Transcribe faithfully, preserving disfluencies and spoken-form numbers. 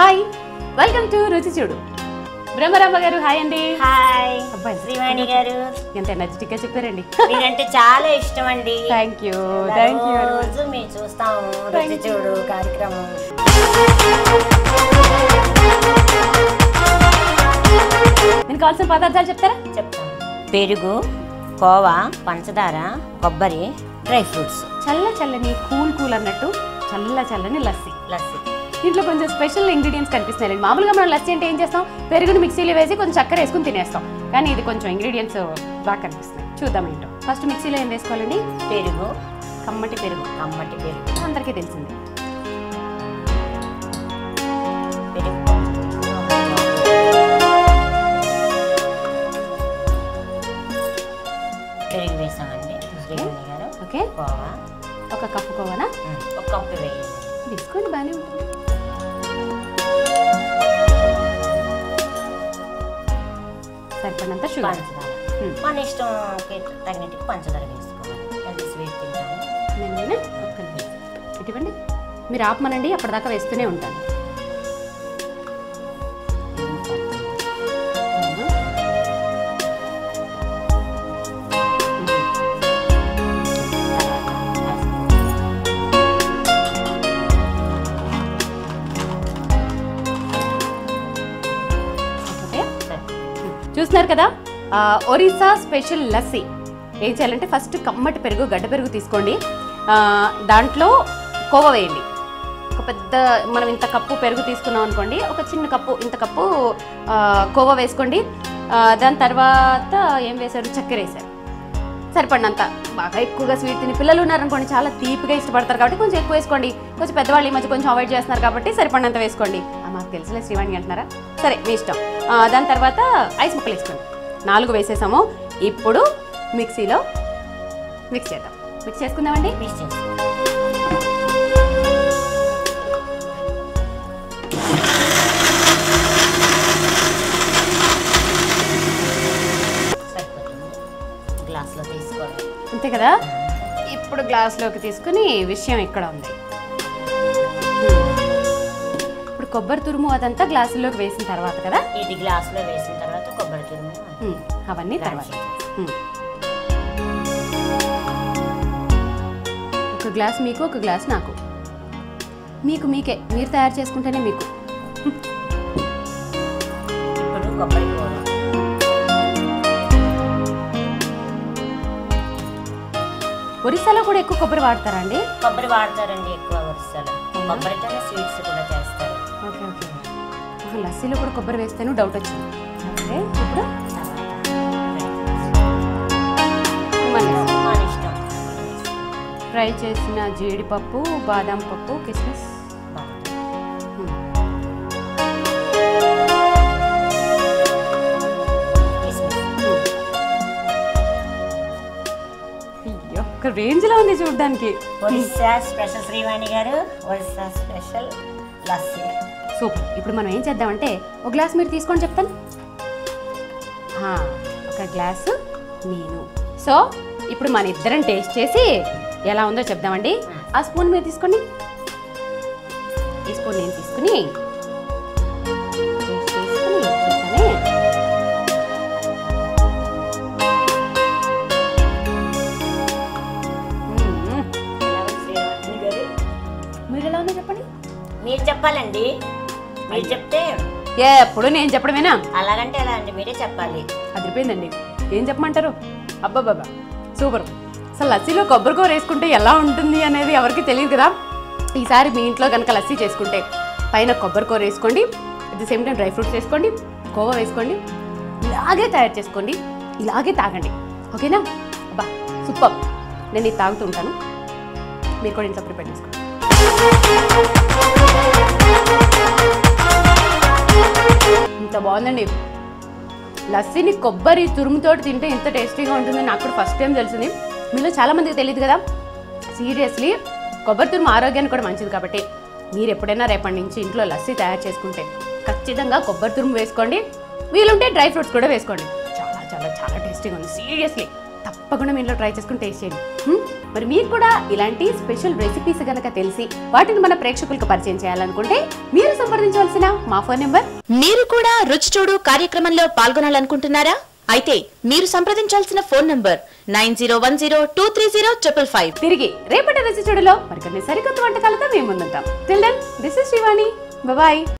Hi welcome to రుచిచూడు బ్రహ్మరామ గారు hi అండి హాయ్ అబ్బా శ్రీవాణి గారు ఎంత ఎనర్జిటిక్ గా చెప్పారండి మీరంటే చాలా ఇష్టం అండి థాంక్యూ థాంక్యూ రోజు మీ చూస్తాము రుచిచూడు కార్యక్రమం నేను కాల్సిన పదార్థాలు చెప్తారా చెప్తా పెరుగు కోవా పంచదార కొబ్బరి డ్రై ఫ్రూట్స్ చల్ల చల్లని కూల్ కూల్ అన్నట్టు చల్ల చల్లని లస్సీ లస్సీ దీంట్లో కొంచెం స్పెషల్ ఇంగ్రీడియంట్స్ కనిపిస్తాయి. మామూలుగా మనం లస్సీ అంటే ఏం చేస్తాం, పెరుగుని మిక్సీలో వేసి కొంచెం చక్కెర వేసుకుని తినేస్తాం. కానీ ఇది కొంచెం ఇంగ్రీడియంట్స్ బాగా కనిపిస్తాయి, చూద్దాం ఏంటో. ఫస్ట్ మిక్సీలో ఏం వేసుకోవాలండి, పెరుగు, కమ్మటి పెరుగు. కమ్మటి పెరుగు అందరికీ తెలిసింది. పెరుగు వేసామండి. ఓకే, ఒక కప్పు కోవాలా? ఒక కప్పు వేయాలి. బిస్కెట్ బాగానే ఉంటుంది. సరిపడినంత షుగర్, మన ఇష్టం తగినట్టుగా పంచదార వేసుకోవాలి. ఎంత స్వీట్ తింటాము నేను ఒక్క ఇటువంటి మీరు ఆపమనండి, అప్పటిదాకా వేస్తూనే ఉంటాను. చూస్తున్నారు కదా ఒరిస్సా స్పెషల్ లస్సీ. ఏం చేయాలంటే ఫస్ట్ కమ్మటి పెరుగు, గడ్డ పెరుగు తీసుకోండి, దాంట్లో కోవా వేయండి. ఒక పెద్ద మనం ఇంత కప్పు పెరుగు తీసుకున్నాం అనుకోండి, ఒక చిన్న కప్పు ఇంత కప్పు కోవా వేసుకోండి. దాని తర్వాత ఏం వేశారు, చక్కెర వేశారు సరిపడినంత. బాగా ఎక్కువగా స్వీట్ తిని పిల్లలు ఉన్నారనుకోండి, చాలా తీపిగా ఇష్టపడతారు కాబట్టి కొంచెం ఎక్కువ వేసుకోండి. కొంచెం పెద్దవాళ్ళు ఈ మధ్య కొంచెం అవాయిడ్ చేస్తున్నారు కాబట్టి సరిపడినంత వేసుకోండి. మాకు తెలుసులే శ్రీవాణి అంటున్నారా, సరే మీ ఇష్టం. దాని తర్వాత ఐస్ ముక్కలు వేసుకోండి, నాలుగు వేసేసాము. ఇప్పుడు మిక్సీలో మిక్స్ చేద్దాం. మిక్స్ చేసుకుందామండి. మిక్స్ చేసి గ్లాస్లో తీసుకోవాలి, అంతే కదా. ఇప్పుడు గ్లాస్లోకి తీసుకుని విషయం ఇక్కడ ఉంది. ఇప్పుడు కొబ్బరి తురుము అదంతా గ్లాసులోకి వేసిన తర్వాత కదా, ఇది గ్లాసులో వేసిన తర్వాత కొబ్బరి తురుము అవన్నీ తర్వాత ఒక గ్లాస్ మీకు, ఒక గ్లాస్ నాకు. మీకు మీకే, మీరు తయారు చేసుకుంటేనే మీకు. ఇప్పుడు కొబ్బరి ఒరిస్సాలో కూడా ఎక్కువ కొబ్బరి వాడతారండి. కొబ్బరి వాడతారండి ఎక్కువ ఒరిస్సాలో, కొబ్బరితోనే స్వీట్స్ కూడా చేస్తారు. ఓకే ఓకే, అసలు లస్సీలో కూడా కొబ్బరి వేస్తేనే డౌట్ వచ్చింది. ఓకే, ఇప్పుడు మన ఇష్టం. ఫ్రై చేసిన జీడిపప్పు, బాదం పప్పు, కిస్మిస్, రేంజ్ లో ఉంది చూడడానికి. ఒరిస్సా స్పెషల్ శ్రీవాణి గారు, ఒరిస్సా స్పెషల్ లస్సీ సూపర్. ఇప్పుడు మనం ఏం చేద్దామంటే, ఒక గ్లాస్ మీరు తీసుకొని చెప్తాను, ఒక గ్లాసు నేను. సో ఇప్పుడు మన ఇద్దరం టేస్ట్ చేసి ఎలా ఉందో చెప్దామండి. ఆ స్పూన్ మీరు తీసుకోండి, ఈ స్పూన్ నేను తీసుకుని మీరు చెప్పాలండి. మీరు చెప్తే ఎప్పుడు నేను చెప్పడమేనా? అలాగంటే ఎలా అండి, మీరే చెప్పాలి. అదిరిపోయిందండి, ఏం చెప్పమంటారు? అబ్బా బాబా సూపర్. అసలు లస్సీలో కొబ్బరి కూర వేసుకుంటే ఎలా ఉంటుంది అనేది ఎవరికి తెలియదు కదా. ఈసారి మీ ఇంట్లో కనుక లస్సీ చేసుకుంటే పైన కొబ్బరి కూర వేసుకోండి, at the same time dry fruits వేసుకోండి, కోవా వేసుకోండి, ఇలాగే తయారు చేసుకోండి, ఇలాగే తాగండి. ఓకేనా? అబ్బా సూపర్. నేను ఇది తాగుతూ ఉంటాను, మీరు కూడా ఇంట్లో ప్రిపేర్ చేసుకోండి. ఇంత బాగుందండి లస్సీని కొబ్బరి తురుముతో తింటే ఇంత టేస్టీగా ఉంటుంది. నాకు కూడా ఫస్ట్ టైం తెలిసింది, మీలో చాలామందికి తెలియదు కదా. సీరియస్లీ కొబ్బరి తురుము ఆరోగ్యానికి కూడా మంచిది కాబట్టి మీరు ఎప్పుడైనా రేపటి నుంచి ఇంట్లో లస్సీ తయారు చేసుకుంటే ఖచ్చితంగా కొబ్బరి తురుము వేసుకోండి, వీలుంటే డ్రై ఫ్రూట్స్ కూడా వేసుకోండి. చాలా చాలా చాలా టేస్టీగా ఉంది. సీరియస్లీ తప్పకుండా మీ ఇంట్లో ట్రై చేసుకుని టేస్ట్ చేయండి. మరి మీకు కూడా ఇలాంటి స్పెషల్ రెసిపీస్ గనక తెలిసి వాటిని మన ప్రేక్షకులకు పరిచయం చేయాలనుకుంటే మీరు సంప్రదించవలసిన మా ఫోన్ నంబర్। మీరు కూడా రుచిచూడు కార్యక్రమంలో పాల్గొనాలనుకుంటున్నారా? అయితే మీరు సంప్రదించాల్సిన phone number nine zero one zero two three zero five five. తిరిగి రేపటి రుచిచూడులో మరికొన్ని సరికొత్త వంటకాలతో మేము ఉంటాం। Till then this is Shivani, bye by.